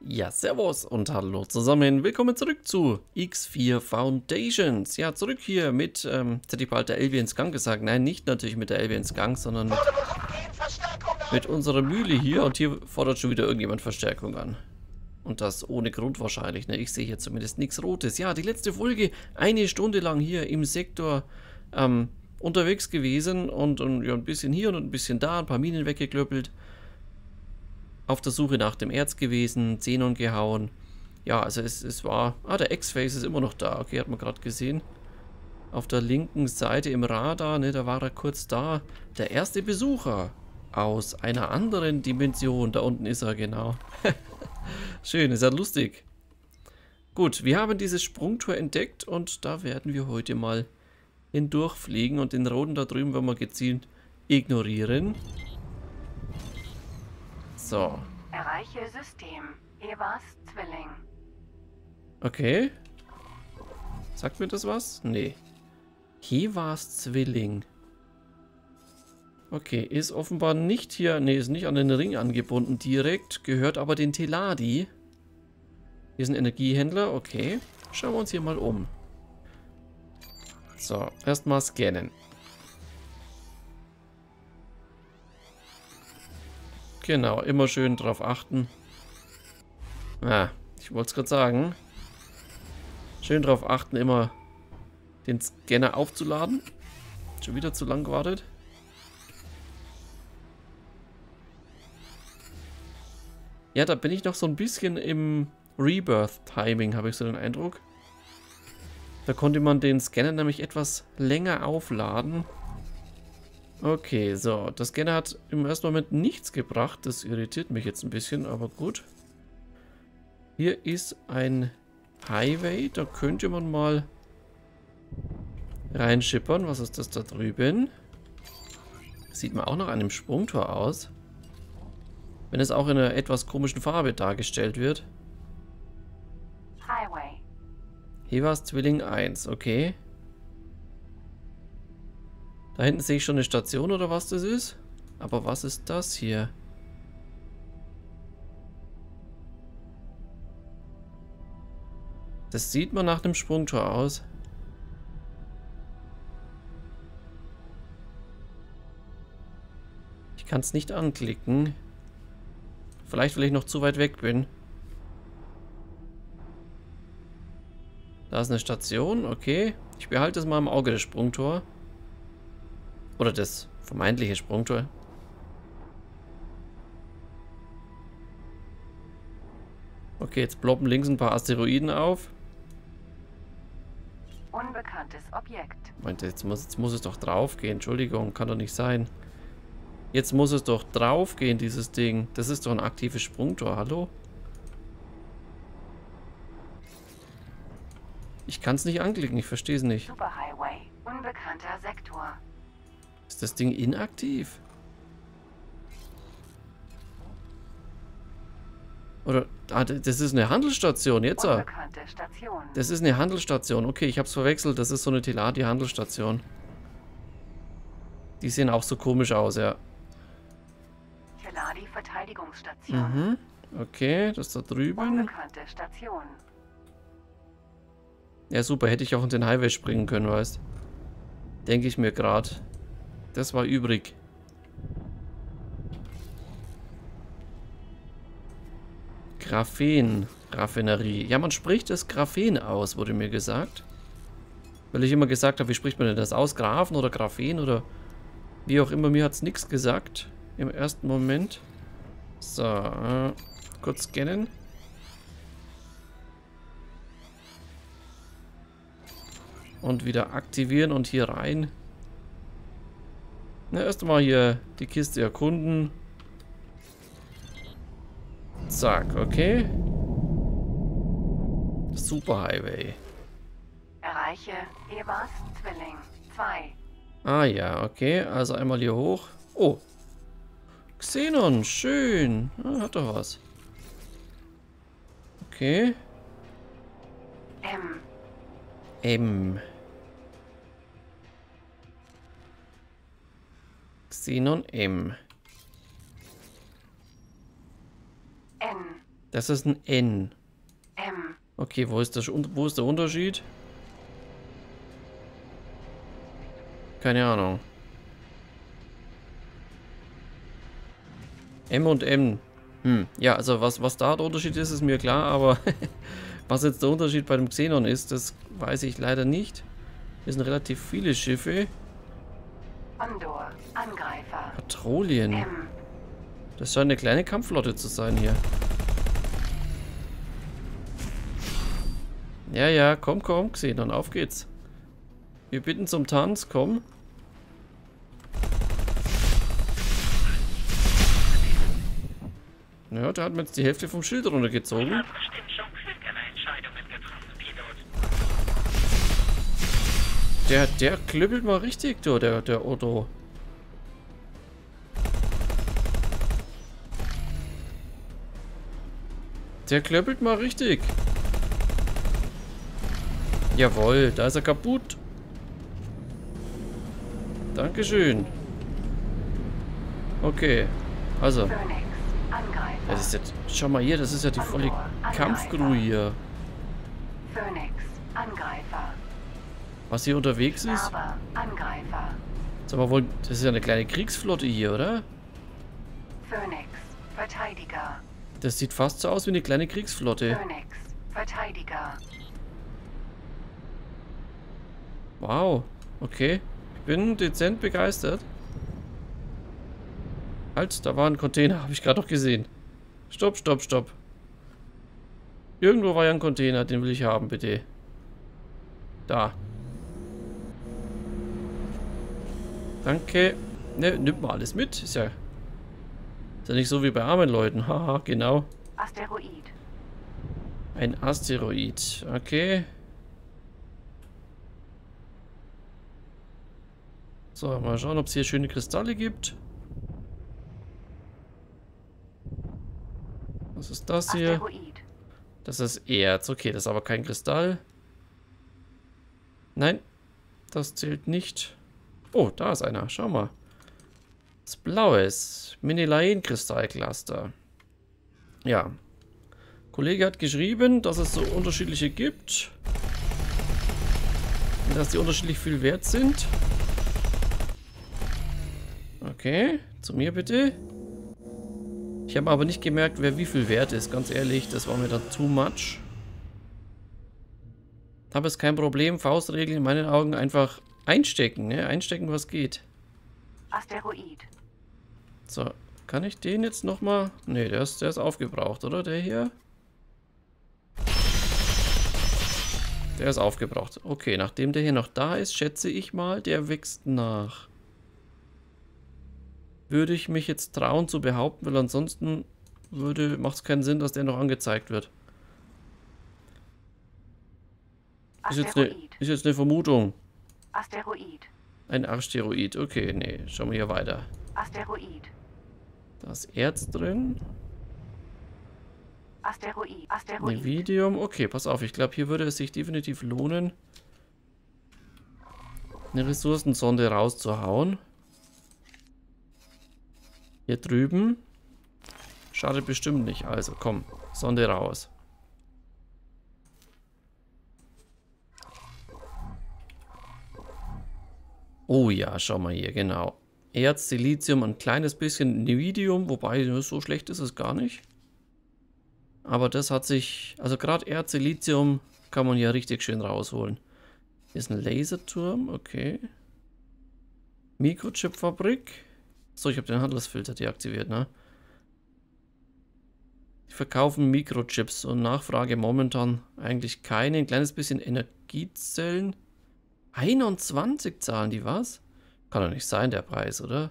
Ja, servus und hallo zusammen. Willkommen zurück zu X4 Foundations. Ja, zurück hier mit, jetzt hätte ich bald der Elvians Gang gesagt. Nein, nicht natürlich mit der Elvians Gang, sondern mit unserer Mühle hier. Und hier fordert schon wieder irgendjemand Verstärkung an. Und das ohne Grund wahrscheinlich, ne? Ich sehe hier zumindest nichts Rotes. Ja, die letzte Folge, eine Stunde lang hier im Sektor unterwegs gewesen. Und ja, ein bisschen hier und ein bisschen da, ein paar Minen weggeklöppelt. Auf der Suche nach dem Erz gewesen, Xenon gehauen. Ja, also es war... Ah, der X-Face ist immer noch da. Okay, hat man gerade gesehen. Auf der linken Seite im Radar, ne, da war er kurz da. Der erste Besucher aus einer anderen Dimension. Da unten ist er, genau. Schön, ist ja lustig. Gut, wir haben dieses Sprungtor entdeckt und da werden wir heute mal hindurchfliegen. Und den roten da drüben werden wir gezielt ignorieren. So. Erreiche System. Ebers Zwilling. Okay. Sagt mir das was? Nee. Ebers Zwilling. Okay, ist offenbar nicht hier. Nee, ist nicht an den Ring angebunden direkt. Gehört aber den Teladi. Hier ist ein Energiehändler. Okay. Schauen wir uns hier mal um. So, erstmal scannen. Genau, immer schön drauf achten. Ja, ich wollte es gerade sagen. Schön drauf achten, immer den Scanner aufzuladen. Schon wieder zu lang gewartet. Ja, da bin ich noch so ein bisschen im Rebirth-Timing, habe ich so den Eindruck. Da konnte man den Scanner nämlich etwas länger aufladen. Okay, so. Das Scanner hat im ersten Moment nichts gebracht. Das irritiert mich jetzt ein bisschen, aber gut. Hier ist ein Highway. Da könnte man mal reinschippern. Was ist das da drüben? Sieht man auch nach einem Sprungtor aus. Wenn es auch in einer etwas komischen Farbe dargestellt wird. Highway. Hier war es Zwilling 1, okay. Da hinten sehe ich schon eine Station oder was das ist. Aber was ist das hier? Das sieht man nach dem Sprungtor aus. Ich kann es nicht anklicken. Vielleicht, weil ich noch zu weit weg bin. Da ist eine Station, okay. Ich behalte es mal im Auge, das Sprungtor. Oder das vermeintliche Sprungtor. Okay, jetzt ploppen links ein paar Asteroiden auf. Unbekanntes Objekt. Meinte, jetzt muss es doch drauf gehen. Entschuldigung, kann doch nicht sein. Jetzt muss es doch drauf gehen, dieses Ding. Das ist doch ein aktives Sprungtor, hallo? Ich kann es nicht anklicken, ich verstehe es nicht. Superhighway, unbekannter Sektor. Ist das Ding inaktiv? Oder, ah, das ist eine Handelsstation, jetzt. Unbekannte Station. Das ist eine Handelsstation, okay, ich hab's verwechselt, das ist so eine Teladi-Handelsstation. Die sehen auch so komisch aus, ja. Teladi-Verteidigungsstation. Mhm, okay, das da drüben. Unbekannte Station. Ja, super, hätte ich auch in den Highway springen können, weißt. Denke ich mir gerade. Das war übrig. Graphen. Raffinerie. Ja, man spricht das Graphen aus, wurde mir gesagt. Weil ich immer gesagt habe, wie spricht man denn das aus? Graphen oder Graphen oder wie auch immer. Mir hat es nichts gesagt im ersten Moment. So, kurz scannen. Und wieder aktivieren und hier rein. Na, erst mal hier die Kiste erkunden. Zack, okay. Superhighway. Erreiche Ebers Zwilling 2. Ah ja, okay. Also einmal hier hoch. Oh. Xenon, schön. Ah, hat doch was. Okay. M. Xenon M. N. Das ist ein N. M. Okay, wo ist der Unterschied? Keine Ahnung. M und M. Ja, also was da der Unterschied ist, ist mir klar, aber was jetzt der Unterschied bei dem Xenon ist, das weiß ich leider nicht. Hier sind relativ viele Schiffe. Andor, Angreifer. Patrouillen. M. Das scheint eine kleine Kampfflotte zu sein hier. Ja, komm, Xenon, auf geht's. Wir bitten zum Tanz, komm. Ja, da hat man jetzt die Hälfte vom Schild runtergezogen. Wir haben bestimmt schon klügere Entscheidungen getroffen, Pilot. Der klüppelt mal richtig, du, der Otto. Der klöppelt mal richtig. Jawohl, da ist er kaputt. Dankeschön. Okay, also. Das ist jetzt, schau mal hier, das ist ja die volle Kampfcrew hier. Was hier unterwegs ist? Sag mal, das ist ja eine kleine Kriegsflotte hier, oder? Das sieht fast so aus wie eine kleine Kriegsflotte. Wow, okay. Ich bin dezent begeistert. Halt, da war ein Container, habe ich gerade noch gesehen. Stopp. Irgendwo war ja ein Container, den will ich haben, bitte. Da. Danke. Ne, nimmt mal alles mit. Ist ja nicht so wie bei armen Leuten. Haha, genau. Asteroid. Ein Asteroid. Okay. So, mal schauen, ob es hier schöne Kristalle gibt. Was ist das hier? Das ist Erz. Okay, das ist aber kein Kristall. Nein, das zählt nicht. Oh, da ist einer. Schau mal. Das Blaue ist Menelaien-Kristallcluster. Ja. Kollege hat geschrieben, dass es so unterschiedliche gibt. Und dass die unterschiedlich viel wert sind. Okay, zu mir bitte. Ich habe aber nicht gemerkt, wer wie viel wert ist. Ganz ehrlich, das war mir dann too much. Aber ist kein Problem. Faustregel in meinen Augen einfach einstecken, ne? Einstecken, was geht. Asteroid. So, kann ich den jetzt nochmal? Ne, der ist aufgebraucht, oder? Der hier? Der ist aufgebraucht. Okay, nachdem der hier noch da ist, schätze ich mal, der wächst nach. Würde ich mich jetzt trauen zu behaupten, weil ansonsten macht es keinen Sinn, dass der noch angezeigt wird. Ist jetzt eine Vermutung. Asteroid. Ein Asteroid. Okay, nee, schauen wir hier weiter. Asteroid. Da ist Erz drin. Asteroid. Nividium. Okay, pass auf, ich glaube, hier würde es sich definitiv lohnen, eine Ressourcensonde rauszuhauen. Hier drüben. Schadet bestimmt nicht. Also komm, Sonde raus. Oh ja, schau mal hier, genau. Erz, Silizium, ein kleines bisschen Nividium, wobei so schlecht ist es gar nicht. Aber das hat sich, also gerade Erz, Silizium kann man hier richtig schön rausholen. Hier ist ein Laserturm, okay. Mikrochipfabrik. So, ich habe den Handelsfilter deaktiviert, ne? Die verkaufen Mikrochips und Nachfrage momentan eigentlich keine. Ein kleines bisschen Energiezellen. 21 zahlen die was? Kann doch nicht sein, der Preis, oder?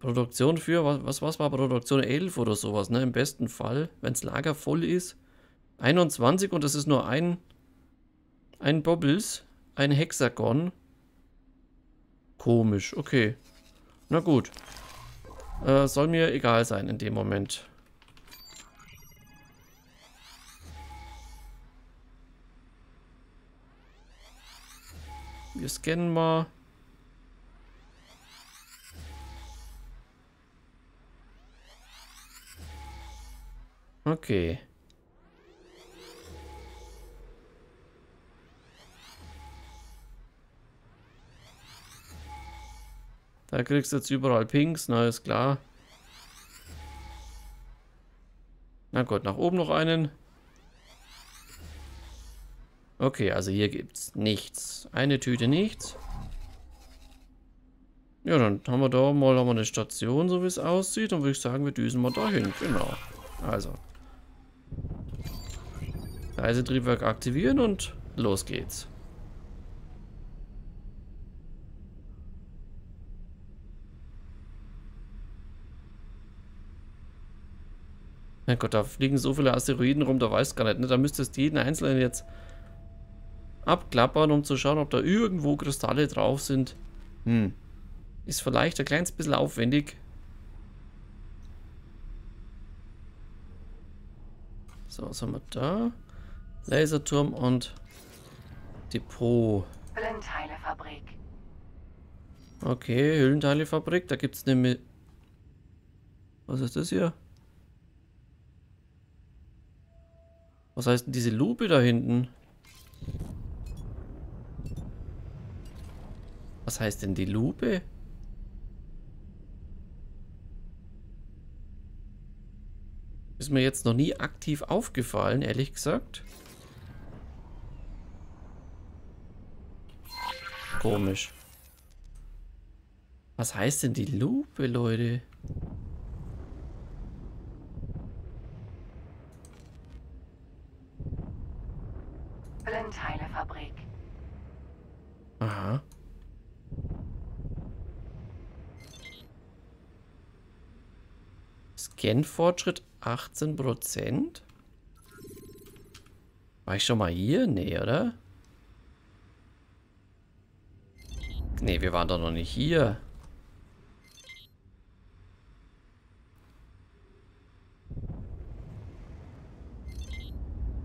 Produktion für, was war Produktion 11 oder sowas, ne? Im besten Fall, wenn das Lager voll ist. 21 und das ist nur ein Bobbles, ein Hexagon. Komisch, okay. Na gut. Soll mir egal sein in dem Moment. Wir scannen mal. Okay. Da kriegst du jetzt überall Pinks, na ist klar. Na gut, nach oben noch einen. Okay, also hier gibt's nichts. Eine Tüte nichts. Ja, dann haben wir da mal eine Station, so wie es aussieht. Dann würde ich sagen, wir düsen mal dahin. Genau. Also. Reisetriebwerk aktivieren und los geht's. Mein Gott, da fliegen so viele Asteroiden rum, da weiß ich gar nicht. Ne? Da müsstest du jeden einzelnen jetzt abklappern, um zu schauen, ob da irgendwo Kristalle drauf sind. Hm. Ist vielleicht ein kleines bisschen aufwendig. So, was haben wir da? Laserturm und Depot. Hüllenteilefabrik. Okay, Hüllenteilefabrik. Da gibt es nämlich... Was ist das hier? Was heißt denn diese Lupe da hinten? Was heißt denn die Lupe? Ist mir jetzt noch nie aktiv aufgefallen, ehrlich gesagt. Komisch. Was heißt denn die Lupe, Leute? Hüllenteilefabrik. Aha. Scan-Fortschritt 18%? War ich schon mal hier? Nee, oder? Nee, wir waren doch noch nicht hier.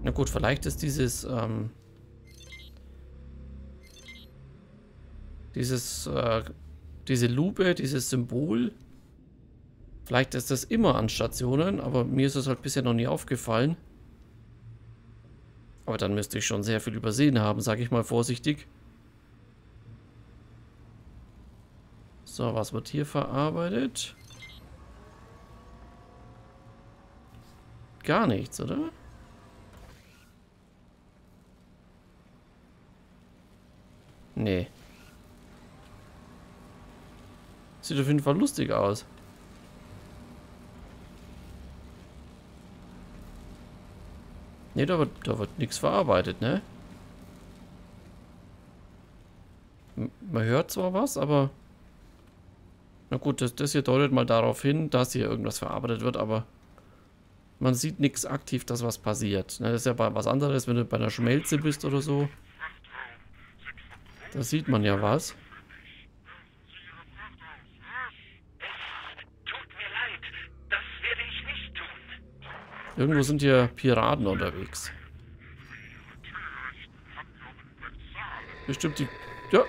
Na gut, vielleicht ist dieses, diese Lupe, dieses Symbol... Vielleicht ist das immer an Stationen, aber mir ist das halt bisher noch nie aufgefallen. Aber dann müsste ich schon sehr viel übersehen haben, sage ich mal vorsichtig. So, was wird hier verarbeitet? Gar nichts, oder? Nee. Sieht auf jeden Fall lustig aus. Ne, da wird nichts verarbeitet, ne? Man hört zwar was, aber... Na gut, das hier deutet mal darauf hin, dass hier irgendwas verarbeitet wird, aber... Man sieht nichts aktiv, dass was passiert. Ne? Das ist ja was anderes, wenn du bei einer Schmelze bist oder so. Da sieht man ja was. Irgendwo sind hier Piraten unterwegs. Bestimmt die... Ja!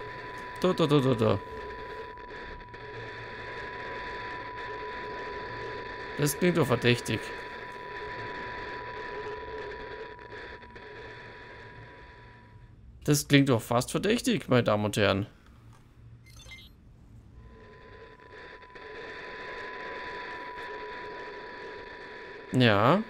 Da. Das klingt doch verdächtig. Das klingt doch fast verdächtig, meine Damen und Herren. Ja...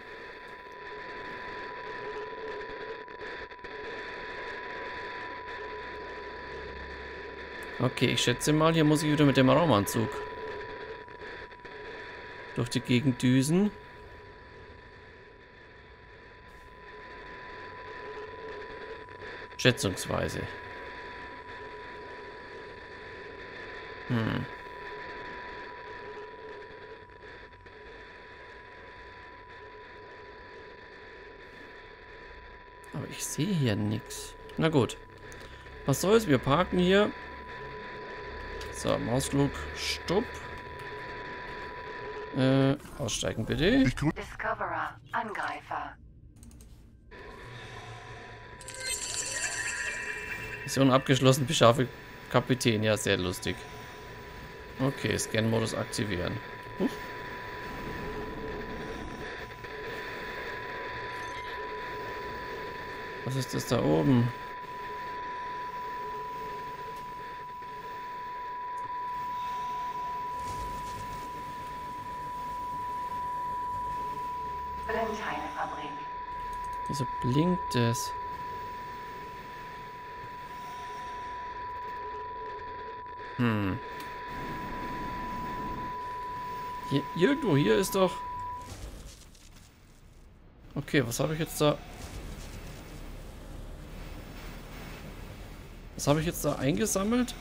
Okay, ich schätze mal, hier muss ich wieder mit dem Raumanzug durch die Gegend düsen. Schätzungsweise. Hm. Aber ich sehe hier nichts. Na gut. Was soll's? Wir parken hier. So, Mausflug, Stopp. Aussteigen bitte. Discoverer, Angreifer. Mission abgeschlossen, beschaffe Kapitän. Ja, sehr lustig. Okay, Scan-Modus aktivieren. Was ist das da oben? Valentine-Fabrik. Wieso blinkt es? Hier, irgendwo hier ist doch... Okay, was habe ich jetzt da... Was habe ich jetzt da eingesammelt?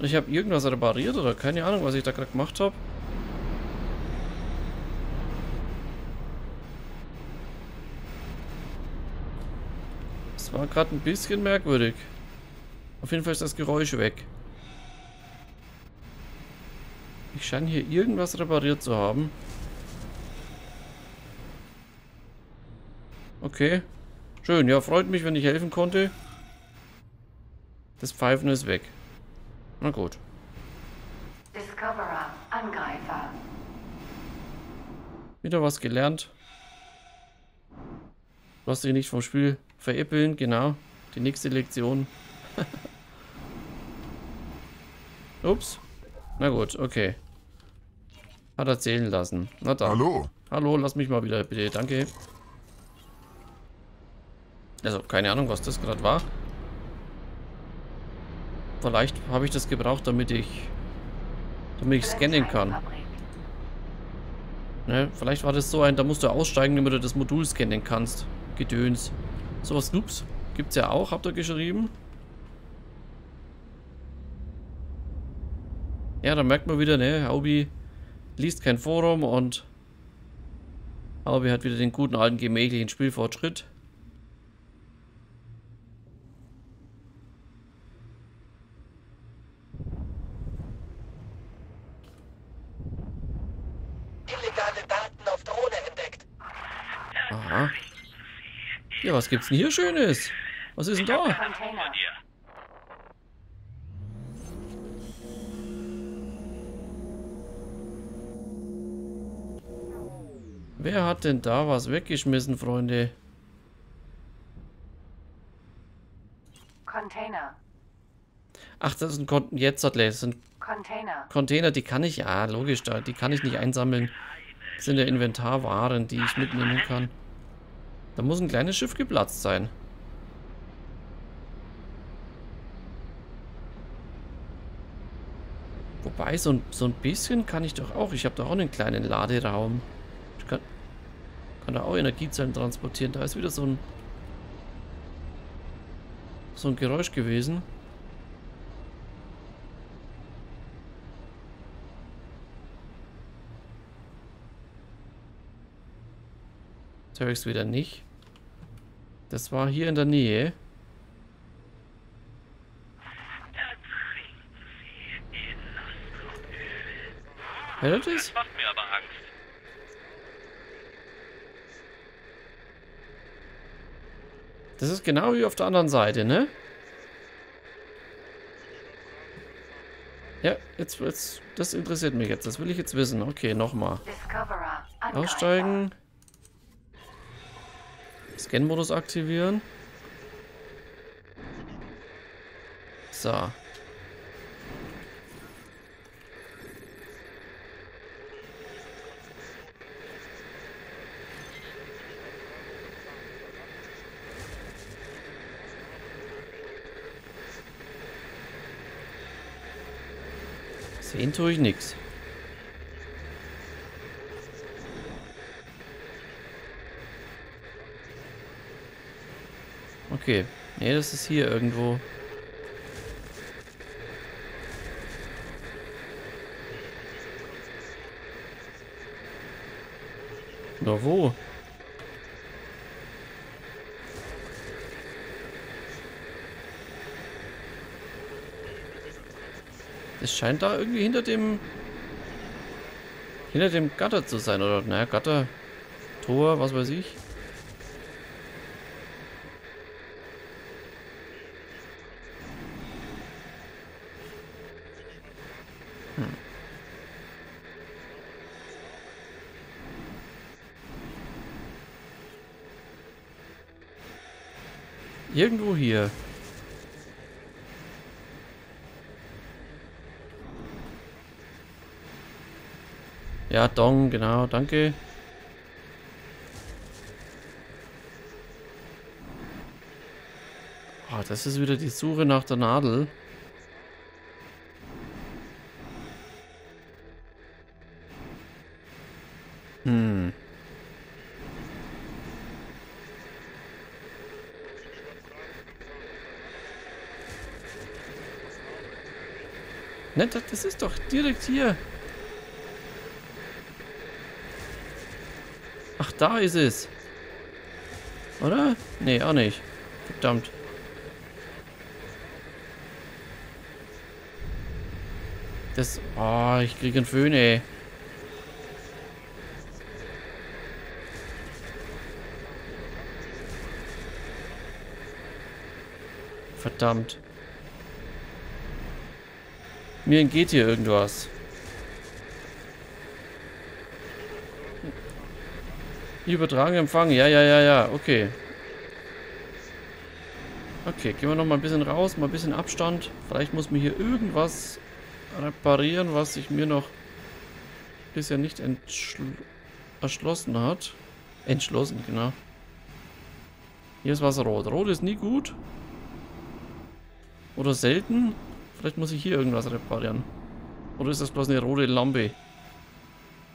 Ich habe irgendwas repariert oder keine Ahnung, was ich da gerade gemacht habe. Das war gerade ein bisschen merkwürdig. Auf jeden Fall ist das Geräusch weg. Ich scheine hier irgendwas repariert zu haben. Okay. Schön. Ja, freut mich, wenn ich helfen konnte. Das Pfeifen ist weg. Na gut. Discoverer, Angreifer. Wieder was gelernt. Du hast dich nicht vom Spiel veräppeln. Genau. Die nächste Lektion. Ups. Na gut, okay. Hat er zählen lassen. Na dann. Hallo. Hallo, lass mich mal wieder, bitte. Danke. Also, keine Ahnung, was das gerade war. Vielleicht habe ich das gebraucht, damit ich scannen kann. Ne? Vielleicht war das so ein, da musst du aussteigen, damit du das Modul scannen kannst. Gedöns. Sowas, ups, gibt's ja auch, habt ihr geschrieben. Ja, da merkt man wieder, ne, Haubi liest kein Forum und Haubi hat wieder den guten alten gemächlichen Spielfortschritt. Aha. Ja, was gibt's denn hier Schönes? Was ist denn da? Wer hat denn da was weggeschmissen, Freunde? Container. Ach, das sind Container. Jetzt hat sind Container. Container, die kann ich, ja, logisch, die kann ich nicht einsammeln. Das sind ja Inventarwaren, die ich mitnehmen kann. Da muss ein kleines Schiff geplatzt sein. Wobei, so ein bisschen kann ich doch auch. Ich habe doch auch einen kleinen Laderaum. Ich kann da auch Energiezellen transportieren. Da ist wieder so ein Geräusch gewesen. Jetzt höre ich es wieder nicht. Das war hier in der Nähe. Hört ihr das? Das macht mir aber Angst. Das ist genau wie auf der anderen Seite, ne? Ja, jetzt das interessiert mich jetzt. Das will ich jetzt wissen. Okay, nochmal. Aussteigen. Scan-Modus aktivieren. So. Sehen tue ich nichts. Okay, nee, das ist hier irgendwo. Na wo? Es scheint da irgendwie hinter dem Gatter zu sein, oder? Naja, Gatter, Tor, was weiß ich. Irgendwo hier. Ja, Dong, genau, danke. Oh, das ist wieder die Suche nach der Nadel. Ne, das ist doch direkt hier. Ach, da ist es. Oder? Nee, auch nicht. Verdammt. Das... Oh, ich krieg einen Föhn, ey. Verdammt. Mir entgeht hier irgendwas. Übertragen, empfangen. Ja. Okay. Okay, gehen wir noch mal ein bisschen raus. Mal ein bisschen Abstand. Vielleicht muss mir hier irgendwas reparieren, was sich mir noch bisher nicht erschlossen hat. Entschlossen, genau. Hier ist was rot. Rot ist nie gut. Oder selten. Vielleicht muss ich hier irgendwas reparieren. Oder ist das bloß eine rote Lampe,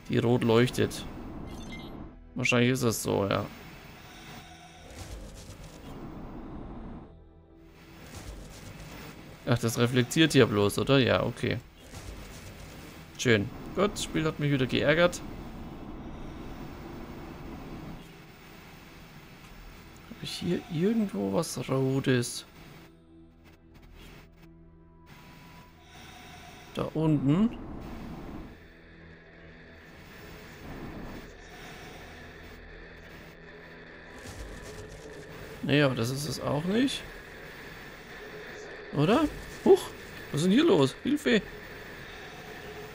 die rot leuchtet? Wahrscheinlich ist das so, ja. Ach, das reflektiert hier bloß, oder? Ja, okay. Schön. Gut, das Spiel hat mich wieder geärgert. Habe ich hier irgendwo was Rotes? Da unten. Naja, aber das ist es auch nicht. Oder? Huch, was ist denn hier los? Hilfe!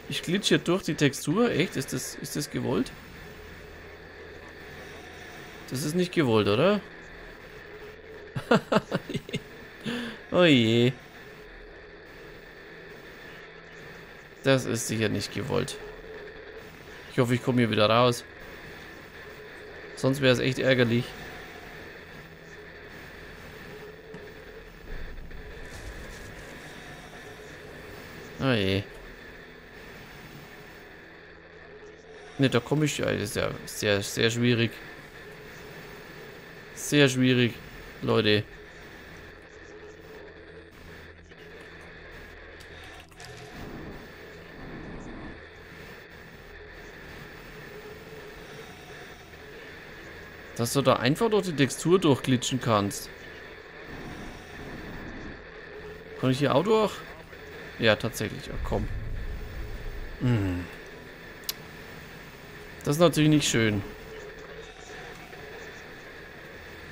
Ich glitsche durch die Textur. Echt? Ist das gewollt? Das ist nicht gewollt, oder? Oh je. Das ist sicher nicht gewollt. Ich hoffe, ich komme hier wieder raus. Sonst wäre es echt ärgerlich. Oh je. Ne, da komme ich... Das ist ja sehr, sehr schwierig. Sehr schwierig, Leute. Dass du da einfach durch die Textur durchglitschen kannst. Kann ich hier auch durch? Ja, tatsächlich. Ach, komm. Das ist natürlich nicht schön.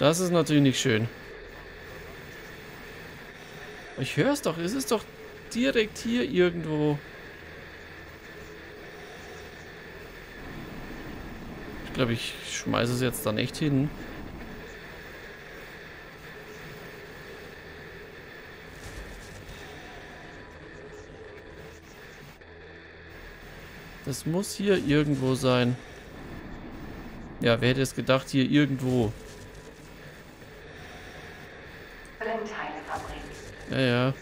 Das ist natürlich nicht schön. Ich höre es doch. Es ist doch direkt hier irgendwo. Ich glaube, ich schmeiße es jetzt dann echt hin. Das muss hier irgendwo sein. Ja, wer hätte es gedacht, hier irgendwo. Ja.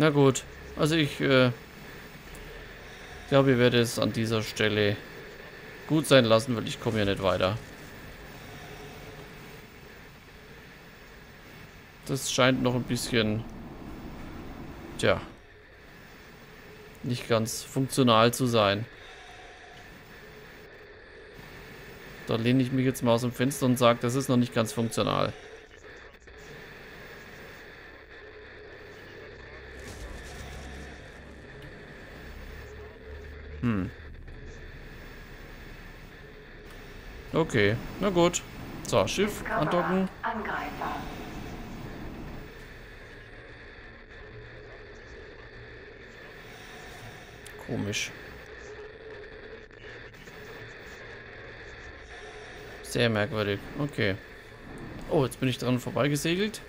Na gut, also ich glaube, ich werde es an dieser Stelle gut sein lassen, weil ich komme ja nicht weiter. Das scheint noch ein bisschen, tja, nicht ganz funktional zu sein. Da lehne ich mich jetzt mal aus dem Fenster und sage, das ist noch nicht ganz funktional. Okay, na gut. So, Schiff andocken. komisch. Sehr merkwürdig. Okay. Oh, jetzt bin ich dran vorbeigesegelt.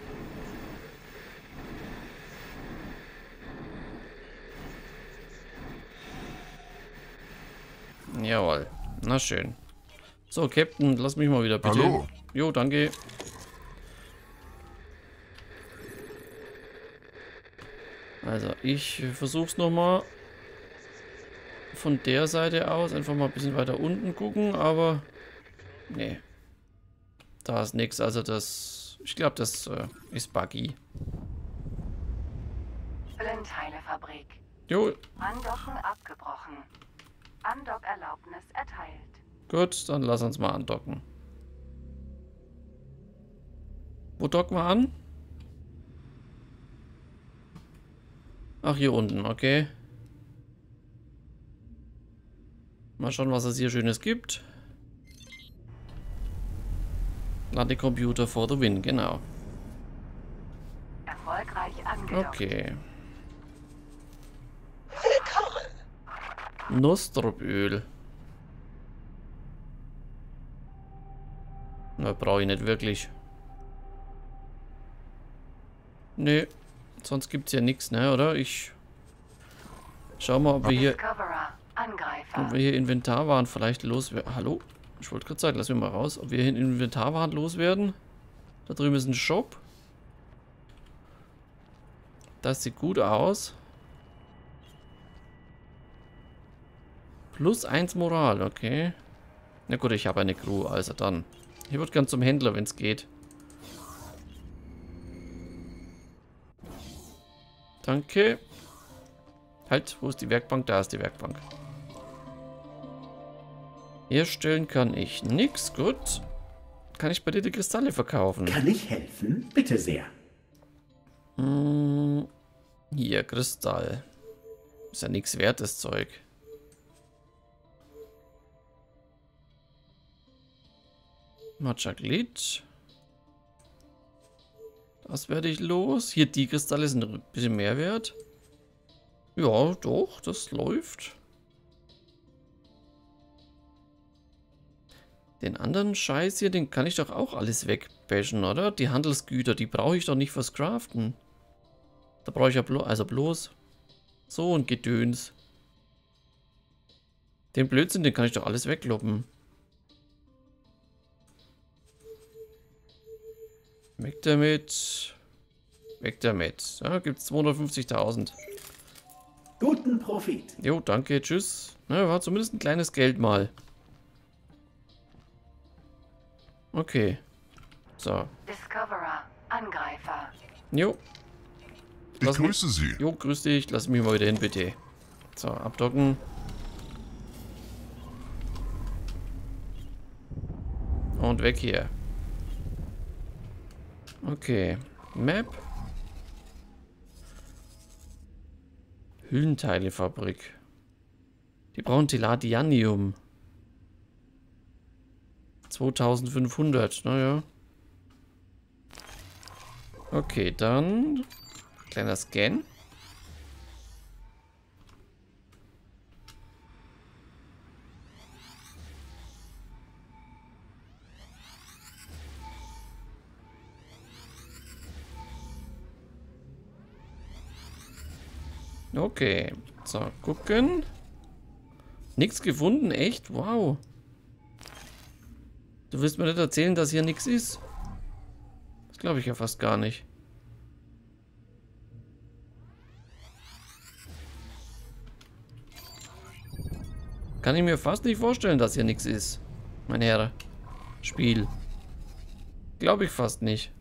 Jawohl. Na schön. So, Captain, lass mich mal wieder bitte. Hallo. Jo, danke. Also, ich versuch's nochmal von der Seite aus. Einfach mal ein bisschen weiter unten gucken, aber nee. Da ist nichts. Also, das. Ich glaube, das ist buggy. Blindteilefabrik. Jo. Andocken abgebrochen. Andock-Erlaubnis erteilt. Gut, dann lass uns mal andocken. Wo docken wir an? Ach, hier unten, okay. Mal schauen, was es hier Schönes gibt. Ladecomputer for the win, genau. Erfolgreich angedockt. Okay. Willkommen. Nostropöl. Na, brauche ich nicht wirklich. Nee, sonst gibt es ja nichts, ne, oder? Ich schau mal, ob wir hier Inventarwaren vielleicht loswerden. Hallo? Ich wollte gerade sagen, lass mich mal raus. Ob wir hier Inventarwaren loswerden? Da drüben ist ein Shop. Das sieht gut aus. +1 Moral, okay. Na gut, ich habe eine Crew, also dann. Ich würde gern zum Händler, wenn es geht. Danke. Halt, wo ist die Werkbank? Da ist die Werkbank. Herstellen kann ich nichts. Gut. Kann ich bei dir die Kristalle verkaufen? Kann ich helfen? Bitte sehr. Hm, hier, Kristall. Ist ja nichts wert, das Zeug. Majaglit. Das werde ich los. Hier, die Kristalle sind ein bisschen mehr wert. Ja, doch, das läuft. Den anderen Scheiß hier, den kann ich doch auch alles wegpashen, oder? Die Handelsgüter, die brauche ich doch nicht fürs Craften. Da brauche ich ja bloß so ein Gedöns. Den Blödsinn, den kann ich doch alles wegloppen. Weg damit. Weg damit. Ja, gibt's 250.000. Guten Profit. Jo, danke, tschüss. Na, war zumindest ein kleines Geld mal. Okay. So. Discoverer, Angreifer. Jo. Ich grüße Sie. Jo, grüß dich. Lass mich mal wieder hin, bitte. So, abdocken. Und weg hier. Okay, Map. Hüllenteilefabrik. Die brauchen Teladianium. 2500, naja. Okay, dann kleiner Scan. Okay, so, gucken. Nichts gefunden, echt? Wow. Du willst mir nicht erzählen, dass hier nichts ist? Das glaube ich ja fast gar nicht. Kann ich mir fast nicht vorstellen, dass hier nichts ist, mein Herr. Spiel. Glaube ich fast nicht.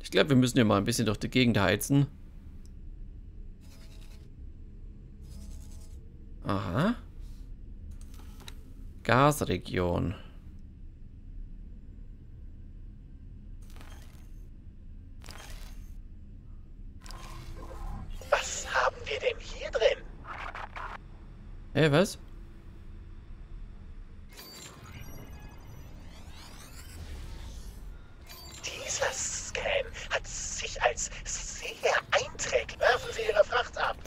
Ich glaube, wir müssen hier mal ein bisschen durch die Gegend heizen. Aha. Gasregion. Was haben wir denn hier drin? Hey, was? Dieser Scan hat sich als sehr einträglich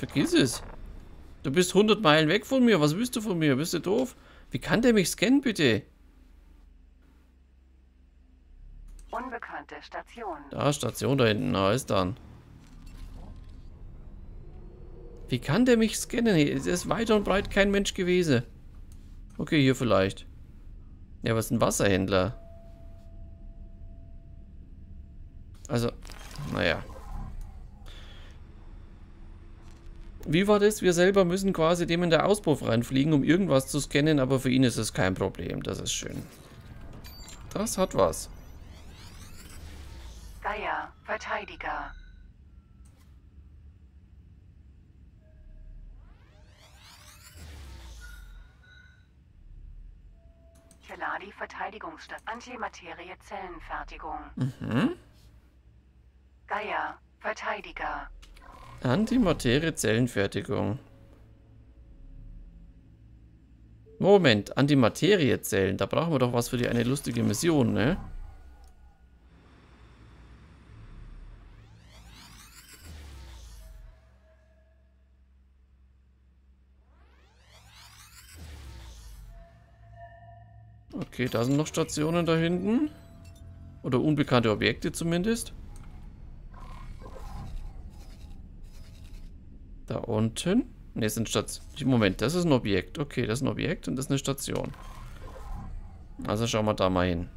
Vergiss es. Du bist 100 Meilen weg von mir. Was willst du von mir? Bist du doof? Wie kann der mich scannen, bitte? Unbekannte Station. Da, Station da hinten. Na, ist dann. Wie kann der mich scannen? Es ist weit und breit kein Mensch gewesen. Okay, hier vielleicht. Ja, was ist ein Wasserhändler? Also, naja. Wie war das? Wir selber müssen quasi dem in der Auspuff reinfliegen, um irgendwas zu scannen, aber für ihn ist es kein Problem. Das ist schön. Das hat was. Gaia, Verteidiger. Chaladi, Verteidigungsstadt. Antimaterie, Zellenfertigung. Mhm. Gaia, Verteidiger. Antimaterie, Zellenfertigung. Moment, Antimaterie, Zellen. Da brauchen wir doch was für die eine lustige Mission, ne? Okay, da sind noch Stationen da hinten. Oder unbekannte Objekte zumindest. Da unten. Ne, sind Stationen. Moment, das ist ein Objekt. Okay, das ist ein Objekt und das ist eine Station. Also schauen wir da mal hin.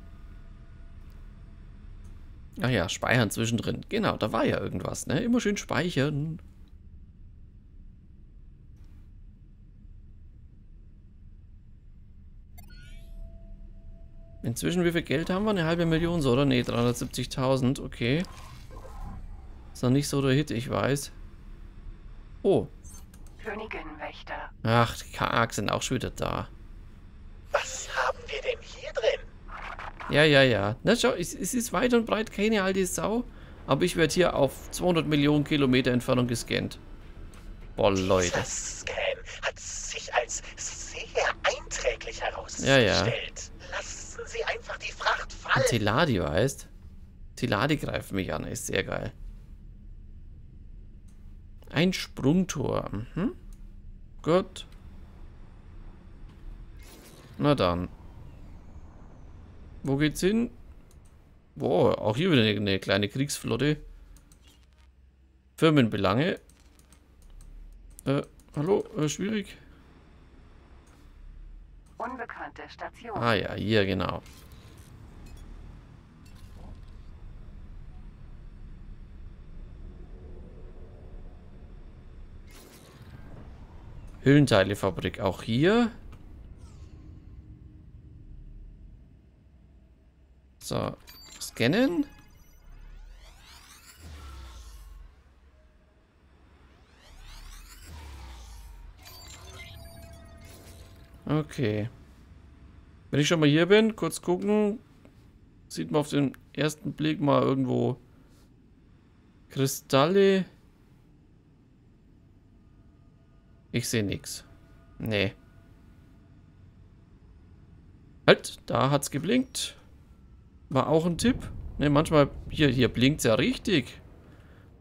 Ach ja, speichern zwischendrin. Genau, da war ja irgendwas, ne? Immer schön speichern. Inzwischen, wie viel Geld haben wir? Eine halbe Million, so, oder? Ne, 370.000, okay. Ist noch nicht so der Hit, ich weiß. Oh. Königinwächter. Ach, die Kark sind auch schon wieder da. Was haben wir denn hier drin? Ja. Na schau, es ist weit und breit keine alte Sau, aber ich werde hier auf 200 Millionen Kilometer Entfernung gescannt. Boah, Leute. Dieser Scan hat sich als sehr einträglich herausgestellt. Ja. Lassen Sie einfach die Fracht fallen. Teladi, weißt? Teladi greift mich an, ist sehr geil. Ein Sprungtor. Mhm. Gut. Na dann. Wo geht's hin? Boah, auch hier wieder eine kleine Kriegsflotte. Firmenbelange. Hallo? Schwierig. Unbekannte Station. Ah ja, hier genau. Hüllenteilefabrik auch hier. So, scannen. Okay. Wenn ich schon mal hier bin, kurz gucken. Sieht man auf den ersten Blick mal irgendwo Kristalle. Ich sehe nichts. Nee. Halt, da hat's geblinkt. War auch ein Tipp. Ne, manchmal, hier blinkt's ja richtig.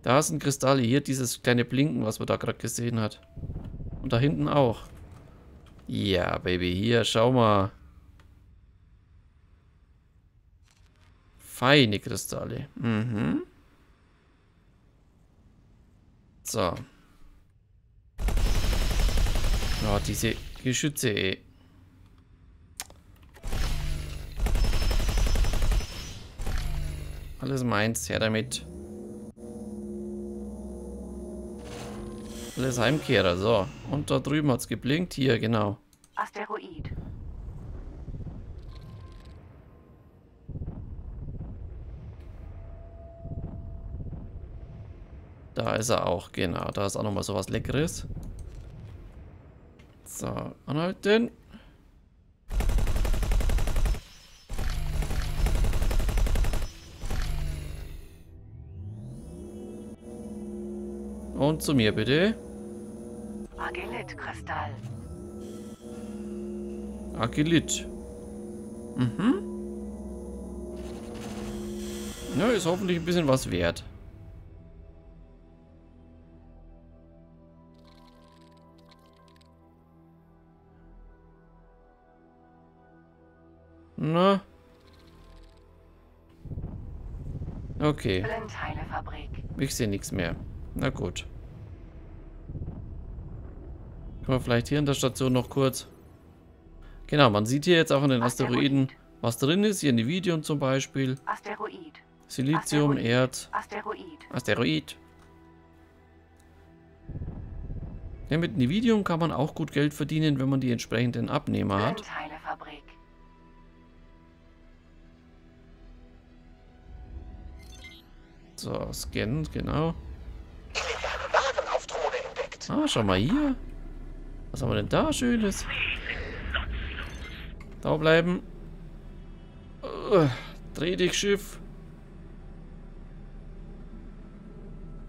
Da sind Kristalle. Hier dieses kleine Blinken, was man da gerade gesehen hat. Und da hinten auch. Ja, Baby, hier, schau mal. Feine Kristalle. Mhm. So. Oh, diese Geschütze, ey. Alles meins, her damit. Alles Heimkehrer, so. Und da drüben hat's geblinkt, hier, genau. Asteroid. Da ist er auch, genau. Da ist auch nochmal sowas Leckeres. So, anhalten. Und zu mir bitte. Agilit-Kristall. Agilit. Mhm. Ja, ist hoffentlich ein bisschen was wert. Okay. Ich sehe nichts mehr. Na gut. Können wir vielleicht hier in der Station noch kurz... Genau, man sieht hier jetzt auch in den Asteroiden, was drin ist. Hier Nividium zum Beispiel. Asteroid. Silizium, Asteroid. Erz. Asteroid. Asteroid. Ja, mit Nividium kann man auch gut Geld verdienen, wenn man die entsprechenden Abnehmer hat. So, scannen, genau. Ah, schau mal hier. Was haben wir denn da Schönes? Da bleiben. Dreh dich, Schiff.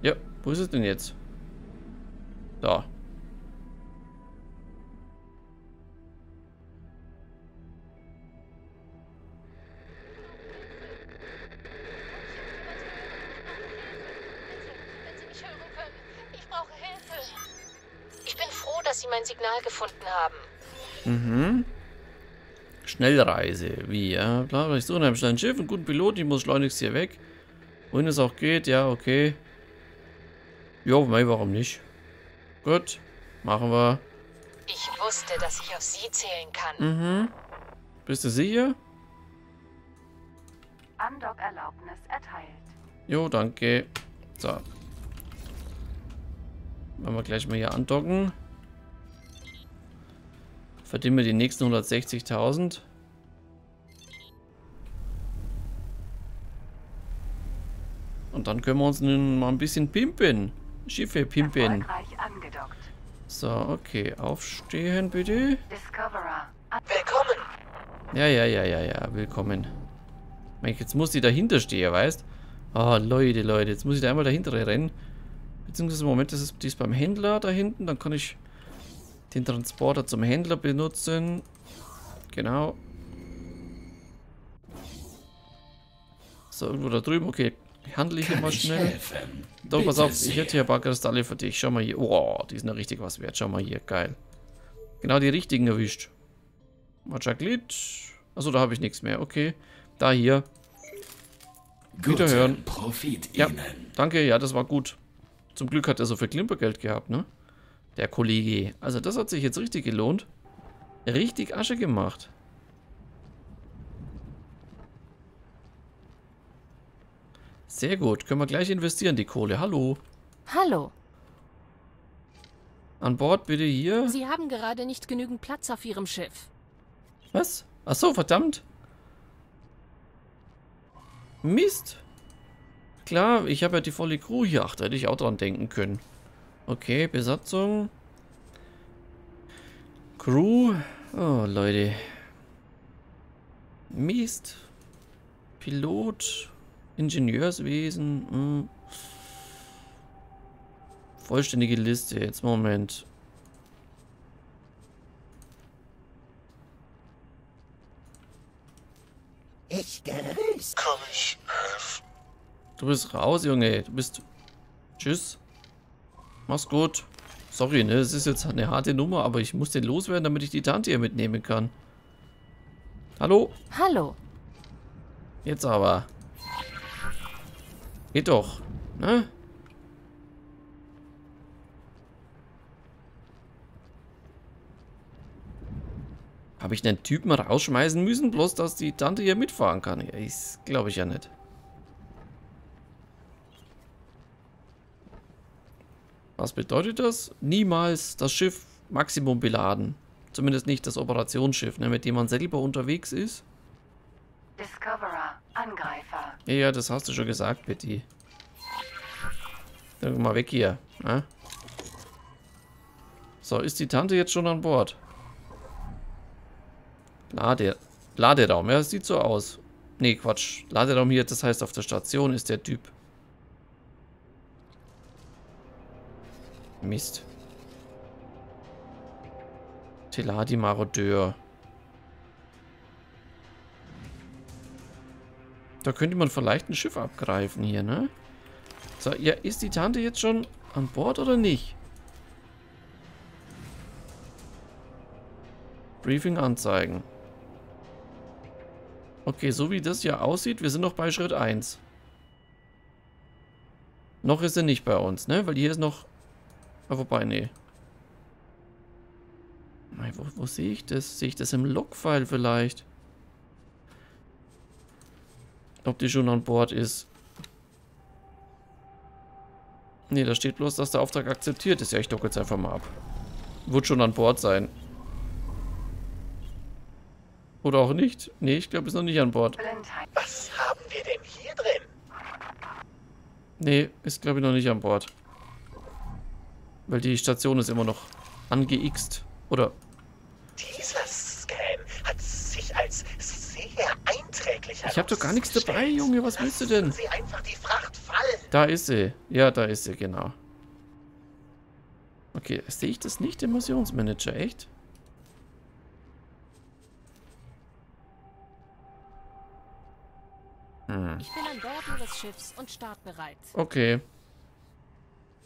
Ja, wo ist es denn jetzt? Da. Mein Signal gefunden haben. Mhm. Schnellreise. Wie? Ja, bla, ich suche nach einem kleinen Schiff, einen guten Pilot, ich muss schleunigst hier weg. Wohin es auch geht, ja, okay. Jo, warum nicht? Gut, machen wir. Ich wusste, dass ich auf Sie zählen kann. Mhm. Bist du sicher? Andock-Erlaubnis erteilt. Jo, danke. So. Wollen wir gleich mal hier andocken. Verdienen wir die nächsten 160.000. Und dann können wir uns nun mal ein bisschen pimpen. Schiffe pimpen. So, okay. Aufstehen, bitte. Willkommen. Ja. Willkommen. Jetzt muss die dahinter stehen, weißt du? Oh, Leute. Jetzt muss ich da einmal dahinter rennen. Beziehungsweise im Moment ist es beim Händler da hinten. Dann kann ich... den Transporter zum Händler benutzen. Genau. So, irgendwo da drüben. Okay, handle ich hier mal schnell. Doch, pass auf, ich hätte hier ein paar Kristalle für dich. Schau mal hier. Oh, die sind ja richtig was wert. Schau mal hier, geil. Genau die richtigen erwischt. Majaglit. Achso, da habe ich nichts mehr. Okay, da hier. Wiederhören. Ja, danke, ja, das war gut. Zum Glück hat er so viel Klimpergeld gehabt, ne? Der Kollege. Also das hat sich jetzt richtig gelohnt. Richtig Asche gemacht. Sehr gut. Können wir gleich investieren, die Kohle. Hallo. Hallo. An Bord bitte hier. Sie haben gerade nicht genügend Platz auf Ihrem Schiff. Was? Ach so, verdammt. Mist. Klar, ich habe ja die volle Crew hier. Ach, da hätte ich auch dran denken können. Okay, Besatzung. Crew. Oh, Leute. Mist. Pilot. Ingenieurswesen. Hm. Vollständige Liste. Jetzt, Moment. Ich grüß. Kann ich helfen? Du bist raus, Junge. Du bist... Tschüss. Mach's gut. Sorry, ne? Es ist jetzt eine harte Nummer, aber ich muss den loswerden, damit ich die Tante hier mitnehmen kann. Hallo? Hallo. Jetzt aber. Geht doch. Ne? Habe ich einen Typen rausschmeißen müssen, bloß dass die Tante hier mitfahren kann? Ja, das glaube ich ja nicht. Was bedeutet das? Niemals das Schiff Maximum beladen. Zumindest nicht das Operationsschiff, ne, mit dem man selber unterwegs ist. Discoverer, Angreifer. Ja, das hast du schon gesagt, Betty. Dann mal weg hier. Ne? So, ist die Tante jetzt schon an Bord? Laderaum, ja, das sieht so aus. Nee, Quatsch. Laderaum hier, das heißt auf der Station ist der Typ. Mist. Teladi Marodeur. Da könnte man vielleicht ein Schiff abgreifen hier, ne? So, ja, ist die Tante jetzt schon an Bord oder nicht? Briefing anzeigen. Okay, so wie das ja aussieht, wir sind noch bei Schritt 1. Noch ist er nicht bei uns, ne? Weil hier ist noch... Ah, wobei, nee. Wo sehe ich das? Sehe ich das im Logfile vielleicht? Ob die schon an Bord ist. Ne, da steht bloß, dass der Auftrag akzeptiert ist. Ja, ich docke jetzt einfach mal ab. Wird schon an Bord sein. Oder auch nicht. Ne, ich glaube, ist noch nicht an Bord. Was haben wir denn hier drin? Ne, ist glaube ich noch nicht an Bord. Weil die Station ist immer noch angeixt. Oder? Dieser Scan hat sich als sehr einträglich herausgestellt. Ich habe doch gar nichts dabei, Junge. Was willst du denn? Lassen Sie einfach die Fracht fallen. Da ist sie. Ja, da ist sie, genau. Okay, sehe ich das nicht, Emotionsmanager, echt? Hm. Ich bin an Bord Ihres Schiffs und startbereit. Okay.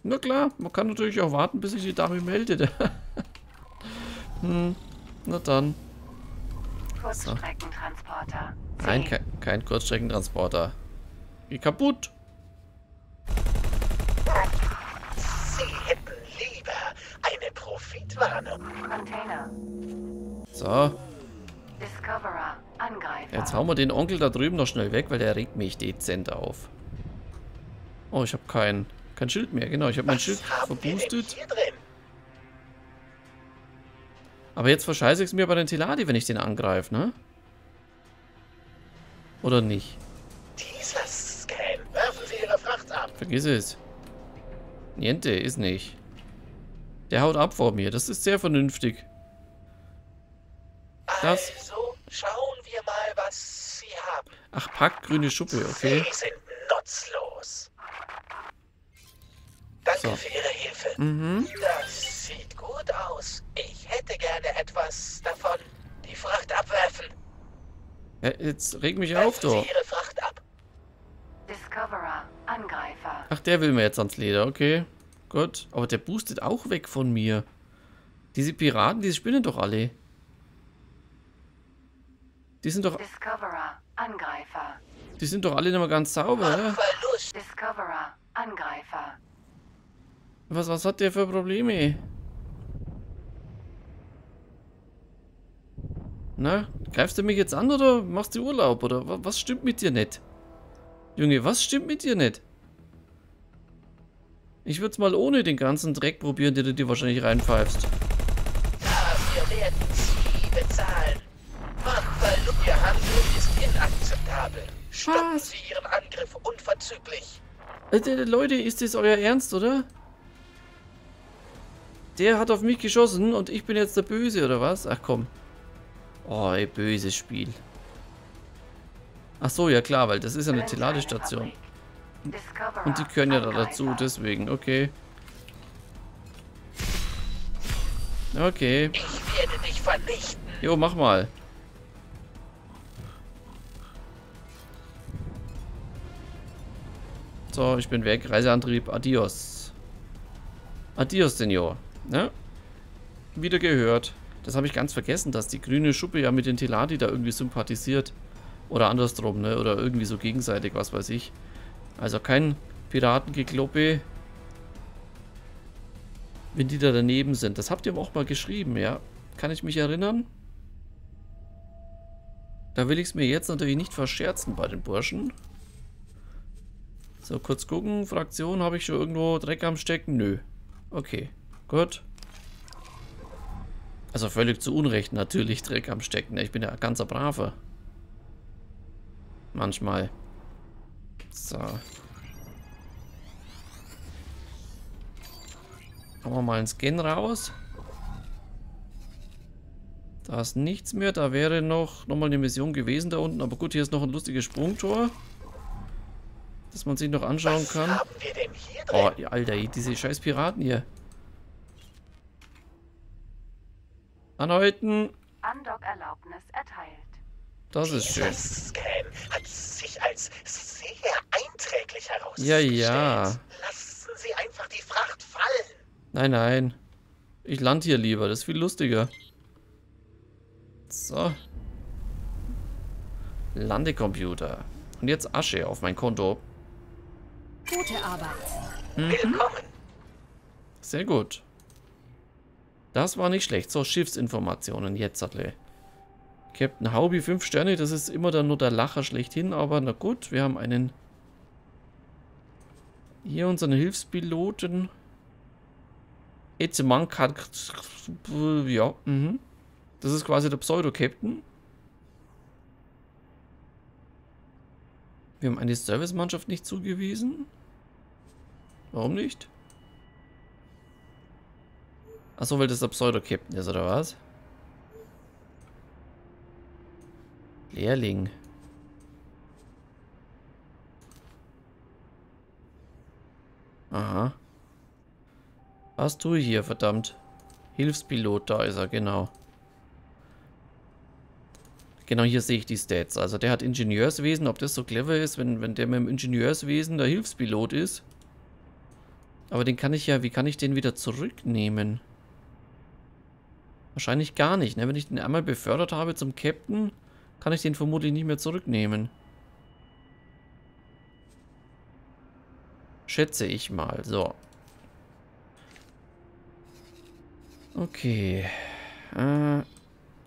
Na klar, man kann natürlich auch warten, bis ich die Dame meldet. Hm, na dann. Kurzstreckentransporter. So. Nein, kein Kurzstreckentransporter. Geh kaputt. Sie hätten lieber eine Profitwarnung. Container. So. Discoverer, Angreifer. Jetzt hauen wir den Onkel da drüben noch schnell weg, weil der regt mich dezent auf. Oh, ich habe kein Schild mehr. Genau, ich habe mein Schild verboostet. Aber jetzt verscheiße ich es mir bei den Teladi, wenn ich den angreife, ne? Oder nicht? Dieser Scan, werfen Sie Ihre Fracht ab. Vergiss es. Niente, ist nicht. Der haut ab vor mir, das ist sehr vernünftig. Das. Also, schauen wir mal, was Sie haben. Ach, packt grüne Schuppe, okay. Sie sind nutzlos. Danke so. Für Ihre Hilfe. Mhm. Das sieht gut aus. Ich hätte gerne etwas davon. Die Fracht abwerfen. Ja, jetzt reg mich auf, doch. Ihre Fracht ab. Discoverer, Angreifer. Ach, der will mir jetzt ans Leder, okay. Gut. Aber der boostet auch weg von mir. Diese Piraten, die spinnen doch alle. Die sind doch... Discoverer, Angreifer. Die sind doch alle nicht mehr ganz sauber, oder? Discoverer, Angreifer. Was hat der für Probleme? Na, greifst du mich jetzt an oder machst du Urlaub? Oder was stimmt mit dir nicht? Junge, was stimmt mit dir nicht? Ich würde es mal ohne den ganzen Dreck probieren, den du dir wahrscheinlich reinpfeifst. Dafür werden Sie bezahlen. Ihr Handel ist inakzeptabel. Stoppen Sie Ihren Angriff unverzüglich. Leute, ist das euer Ernst, oder? Der hat auf mich geschossen und ich bin jetzt der Böse, oder was? Ach komm. Oh, ey, böses Spiel. Ach so, ja klar, weil das ist ja eine Teladi-Station. Und die gehören ja da dazu, deswegen, okay. Okay. Ich werde dich vernichten. Jo, mach mal. So, ich bin weg. Reiseantrieb. Adios. Adios, Senior. Ne? Wieder gehört. Das habe ich ganz vergessen, dass die grüne Schuppe ja mit den Teladi da irgendwie sympathisiert. Oder andersrum, ne? Oder irgendwie so gegenseitig, was weiß ich. Also kein Piratengekloppe. Wenn die da daneben sind. Das habt ihr auch mal geschrieben, ja? Kann ich mich erinnern? Da will ich es mir jetzt natürlich nicht verscherzen bei den Burschen. So, kurz gucken. Fraktion, habe ich schon irgendwo Dreck am Stecken? Nö. Okay, gut. Also völlig zu Unrecht natürlich Dreck am Stecken. Ich bin ja ganzer Brave. Manchmal. So. Machen wir mal einen Scan raus. Da ist nichts mehr. Da wäre noch mal eine Mission gewesen da unten. Aber gut, hier ist noch ein lustiges Sprungtor. Dass man sich noch anschauen kann. Was haben wir denn hier drin? Oh, Alter, diese scheiß Piraten hier. Anhalten. Andock-Erlaubnis erteilt. Das ist schön. Dieser Scan hat sich als sehr einträglich herausgestellt. Ja. Lassen Sie einfach die Fracht fallen. Nein. Ich lande hier lieber, das ist viel lustiger. So. Landecomputer. Und jetzt Asche auf mein Konto. Gute Arbeit. Willkommen. Sehr gut. Das war nicht schlecht. So, Schiffsinformationen jetzt, Adler. Captain Haubi, 5 Sterne. Das ist immer dann nur der Lacher schlechthin. Aber na gut, wir haben einen... Hier unseren Hilfspiloten. Etzemank, Kark. Ja, mhm. Das ist quasi der Pseudo-Captain. Wir haben eine Servicemannschaft nicht zugewiesen. Warum nicht? Achso, weil das der Pseudo-Captain ist, oder was? Lehrling. Aha. Was tue ich hier, verdammt? Hilfspilot, da ist er, genau. Genau, hier sehe ich die Stats. Also der hat Ingenieurswesen. Ob das so clever ist, wenn der mit dem Ingenieurswesen der Hilfspilot ist. Aber den kann ich ja... Wie kann ich den wieder zurücknehmen? Wahrscheinlich gar nicht, ne? Wenn ich den einmal befördert habe zum Captain, kann ich den vermutlich nicht mehr zurücknehmen. Schätze ich mal. So. Okay.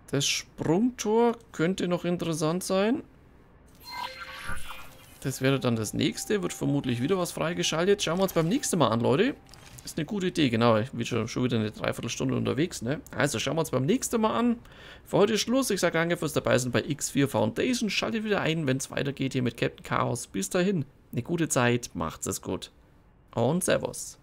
Das Sprungtor könnte noch interessant sein. Das wäre dann das nächste. Wird vermutlich wieder was freigeschaltet. Schauen wir uns beim nächsten Mal an, Leute. Ist eine gute Idee. Genau, ich bin schon wieder eine Dreiviertelstunde unterwegs, ne? Also schauen wir uns beim nächsten Mal an. Für heute ist Schluss. Ich sage danke fürs Dabeisein bei X4 Foundations. Schaltet wieder ein, wenn es weitergeht hier mit Captain Chaos. Bis dahin, eine gute Zeit. Macht's es gut. Und Servus.